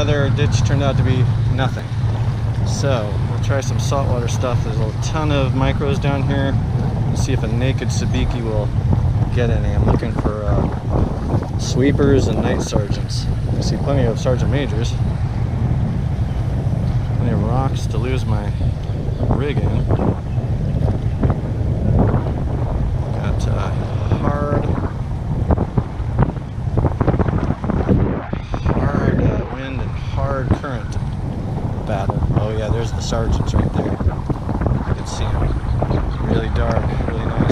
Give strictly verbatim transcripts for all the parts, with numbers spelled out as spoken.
another ditch turned out to be nothing. So we'll try some saltwater stuff. There's a ton of micros down here. Let's see if a naked sabiki will get any. I'm looking for uh, sweepers and night sergeants. I see plenty of sergeant majors. Plenty of rocks to lose my rig in. Got uh, hard, hard uh, wind and hard current battle. Oh yeah, there's the sergeants right there. You can see them. Really dark, really nice.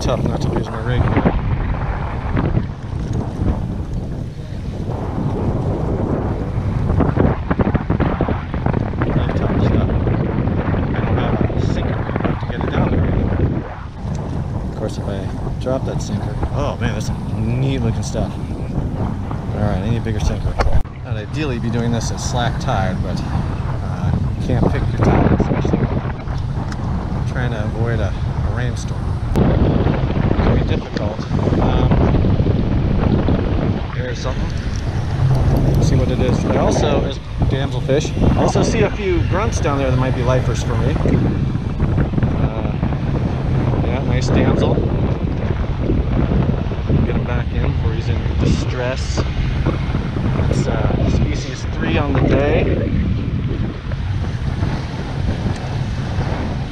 Tough not to lose my rig. Really tough stuff. I don't have a sinker to get it down there anymore. Of course, if I drop that sinker, oh man, that's some neat looking stuff. Alright, I need a bigger sinker. I'd ideally be doing this at slack tide, but uh, you can't pick your tide, especially when I'm trying to avoid a, a rainstorm. Difficult. Um, here's something. Let's see what it is. I also, there's damselfish. I also see a few grunts down there that might be lifers for me. Uh, yeah, nice damsel. Get him back in before he's in distress. That's uh, species three on the day.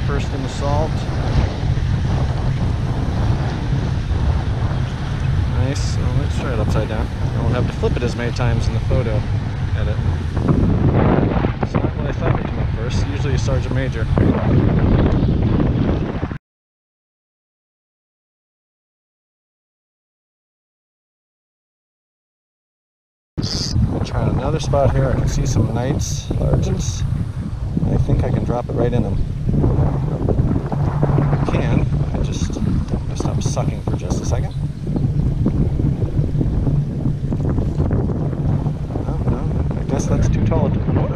First in the salt. So let's try it upside down. I won't have to flip it as many times in the photo edit. It's not what I thought would come up first. Usually a sergeant major. I'll try another spot here. I can see some night sergeants. I think I can drop it right in them. I can. I just I stop sucking for just a second. That's too tall to come over.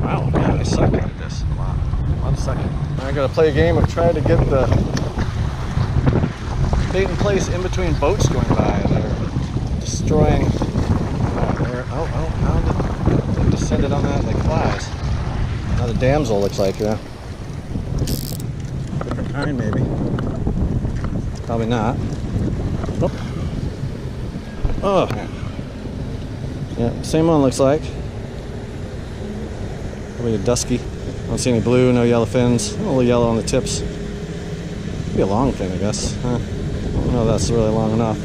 Wow, man, I suck at this a lot. A lot of sucking. I'm going to play a game of trying to get the bait in place in between boats going by that are destroying. Oh, oh, oh, how descended on that like flies. Now the damsel looks like, yeah. Different kind, maybe. Probably not. Oh. oh. Yeah, same one looks like. Probably a dusky. I don't see any blue, no yellow fins. A little yellow on the tips. Could be a long fin, I guess. Huh? I don't know if that's really long enough.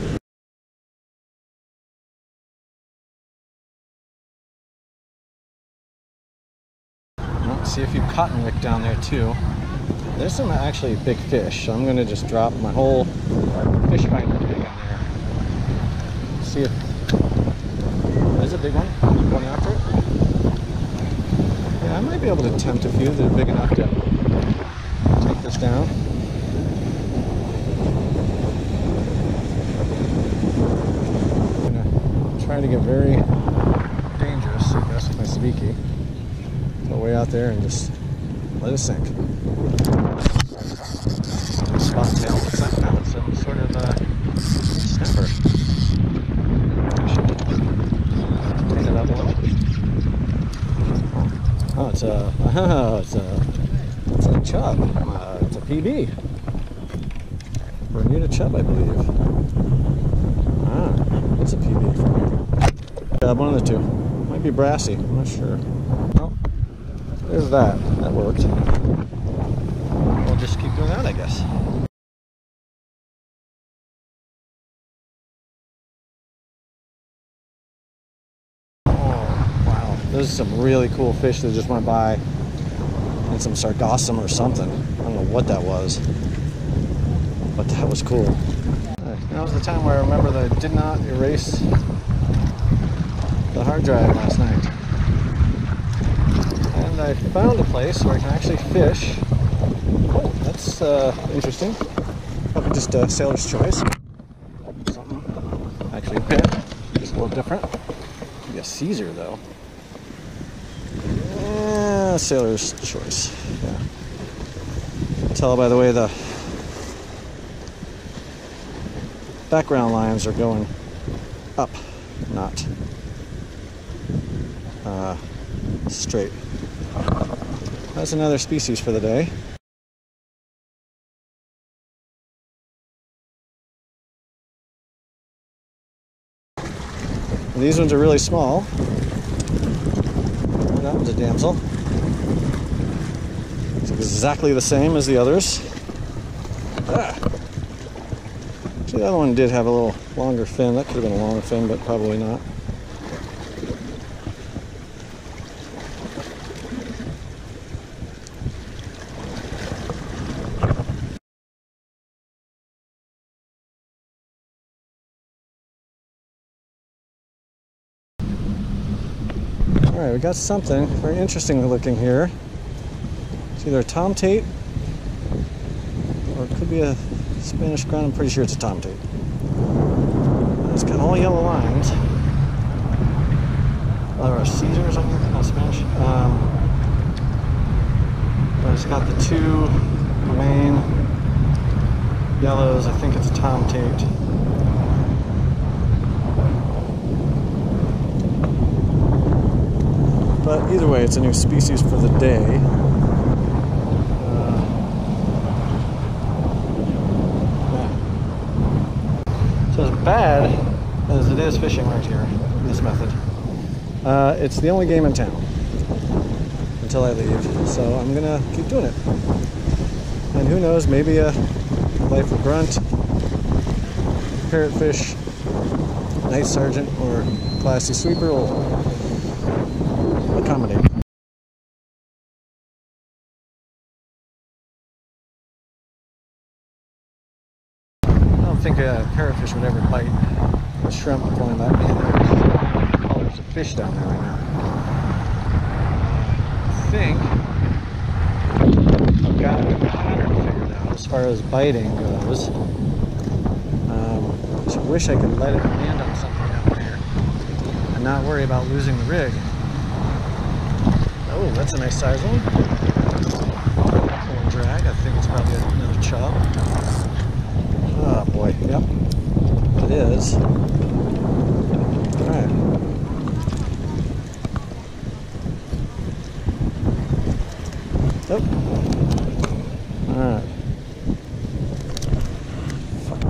Well, see a few cottonwick down there too. There's some actually big fish, so I'm going to just drop my whole fish finder rig on there. See if there's a big one. I'm going after it. Yeah, I might be able to tempt a few that are big enough to take this down. I'm going to try to get very dangerous, I guess, with my sabiki. Go way out there and just let it sink. Spot tail looks like that was some sort of a snapper. I should clean it up a little bit. Oh, it's a, oh, it's a, it's a chub. Uh, it's a P B. Bermuda chub, I believe. Ah, it's a P B for me. Uh, one of the two. Might be brassy. I'm not sure. Well, there's that. That worked. We'll just keep going out, I guess. Oh, wow. Those are some really cool fish that just went by. And some sargassum or something. I don't know what that was. But that was cool. Right, now was the time where I remember that I did not erase the hard drive last night. And I found a place where I can actually fish. Oh, that's uh, interesting. Probably just uh, Sailor's Choice. Something actually a bit, just a little different. Maybe a Caesar though. That's Sailor's Choice. Yeah. Tell by the way the background lines are going up, not uh, straight. That's another species for the day. And these ones are really small. Oh, that one's a damsel. It's exactly the same as the others. Ah. See, the other one did have a little longer fin. That could have been a long fin, but probably not. All right, we got something very interesting looking here. It's either a tomtate or it could be a Spanish ground. I'm pretty sure it's a tomtate. It's got all yellow lines. There are Caesar or something, not Spanish. Um, but it's got the two main yellows. I think it's a tomtate. But either way, it's a new species for the day. Uh, yeah. So as bad as it is fishing right here, this method, uh, it's the only game in town until I leave. So I'm gonna keep doing it. And who knows, maybe a life of grunt, parrotfish, night sergeant, or classy sweeper will accommodate. I don't think a parrotfish would ever bite a shrimp with only that. Man, oh, there's a fish down there right now. I think I've got a pattern figured out as far as biting goes. Um, I just wish I could let it land on something out there and not worry about losing the rig. Oh, that's a nice size one. Full drag. I think it's probably another chub. Oh boy, yep. It is. Alright. Nope. Alright. Fuck.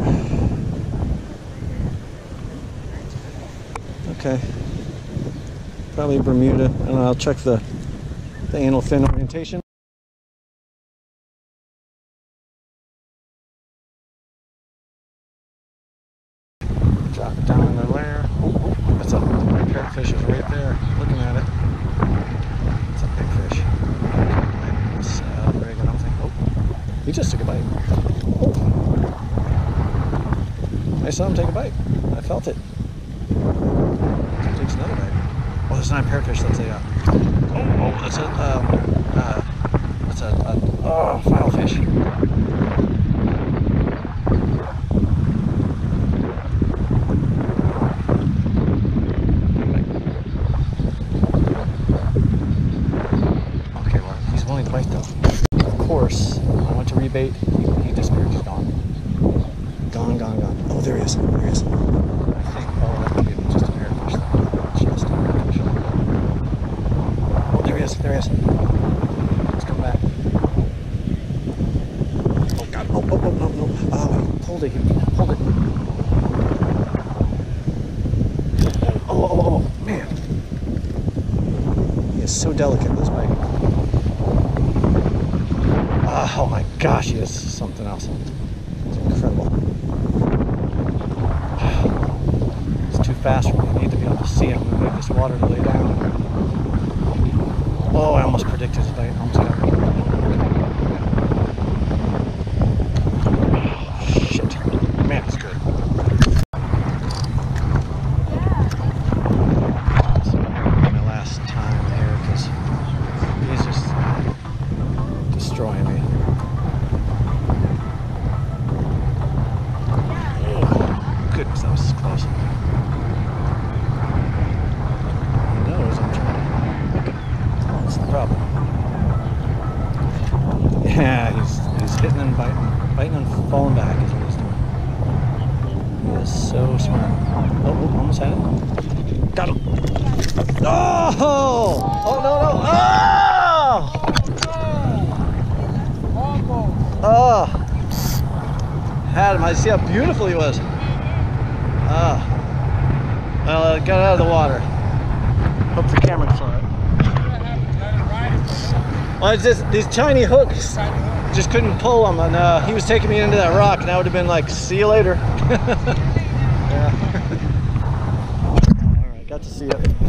Okay. Probably Bermuda. I don't know, I'll check the the anal fin orientation. Drop it down in the lair. Oh, oh, that's a my parrotfish is right there, looking at it. It's a big fish. It's uh, very good, I don't think. Oh, he just took a bite. Oh. I saw him take a bite. I felt it. He takes another bite. Oh, that's not a parrotfish. That's a. Uh, Oh, oh, that's a, um, uh, that's a, a, oh, filefish. Okay, well, he's willing to bite though. Of course, I went to rebait, he, he disappeared, he's gone. Gone, gone, gone. Oh, there he is, there he is. I think, oh, that could be just a parrotfish though. Just a parrotfish. There he is. Let's come back. Oh god. Oh, oh, oh, no, no. Oh, he pulled it. He pulled it. Oh, oh, oh, oh, man. He is so delicate, this bite. Oh my gosh, he is something else. It's incredible. It's too fast for me. I need to be able to see him. I'm going to make this water to lay down. Oh, I almost predicted his bite. Almost got me. Oh, shit. Man, it's good. Yeah. So I'm going to be my last time there because he's just destroying me. Oh, goodness, that was close. Problem. Oh, almost had it. Got him. Oh! Oh, no, no. Oh! Oh! Had him. I see how beautiful he was. Ah. Well, I got out of the water. Hope the camera saw it. Well, it's just these tiny hooks. Just couldn't pull him, and uh, he was taking me into that rock, and I would have been like, see you later. Yeah. All right, got to see it.